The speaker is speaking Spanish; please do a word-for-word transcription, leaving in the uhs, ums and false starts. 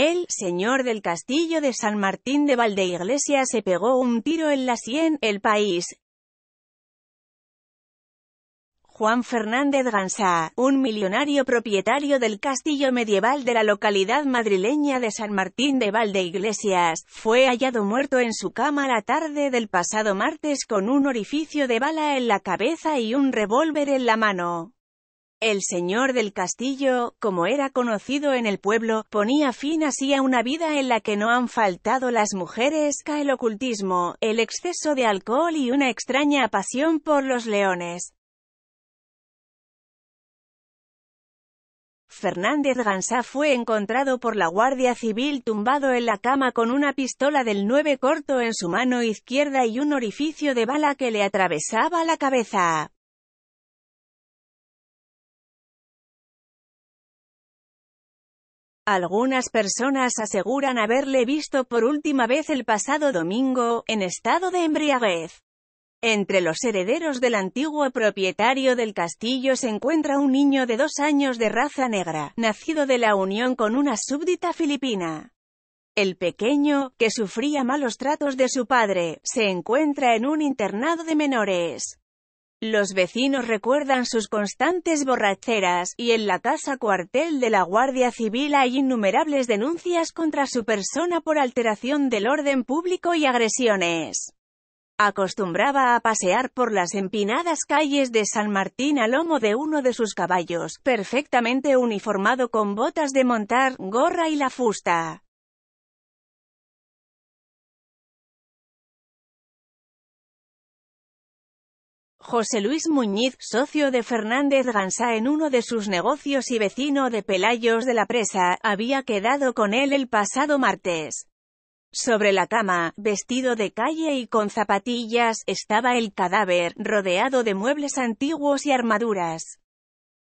El señor del castillo de San Martín de Valdeiglesias se pegó un tiro en la sien. El País. Juan Fernández Gansá, un millonario propietario del castillo medieval de la localidad madrileña de San Martín de Valdeiglesias, fue hallado muerto en su cama la tarde del pasado martes con un orificio de bala en la cabeza y un revólver en la mano. El señor del castillo, como era conocido en el pueblo, ponía fin así a una vida en la que no han faltado las mujeres, el ocultismo, el exceso de alcohol y una extraña pasión por los leones. Fernández Gansá fue encontrado por la Guardia Civil tumbado en la cama con una pistola del nueve corto en su mano izquierda y un orificio de bala que le atravesaba la cabeza. Algunas personas aseguran haberle visto por última vez el pasado domingo, en estado de embriaguez. Entre los herederos del antiguo propietario del castillo se encuentra un niño de dos años de raza negra, nacido de la unión con una súbdita filipina. El pequeño, que sufría malos tratos de su padre, se encuentra en un internado de menores. Los vecinos recuerdan sus constantes borracheras, y en la casa cuartel de la Guardia Civil hay innumerables denuncias contra su persona por alteración del orden público y agresiones. Acostumbraba a pasear por las empinadas calles de San Martín a lomo de uno de sus caballos, perfectamente uniformado con botas de montar, gorra y la fusta. José Luis Muñiz, socio de Fernández Gansá en uno de sus negocios y vecino de Pelayos de la Presa, había quedado con él el pasado martes. Sobre la cama, vestido de calle y con zapatillas, estaba el cadáver, rodeado de muebles antiguos y armaduras.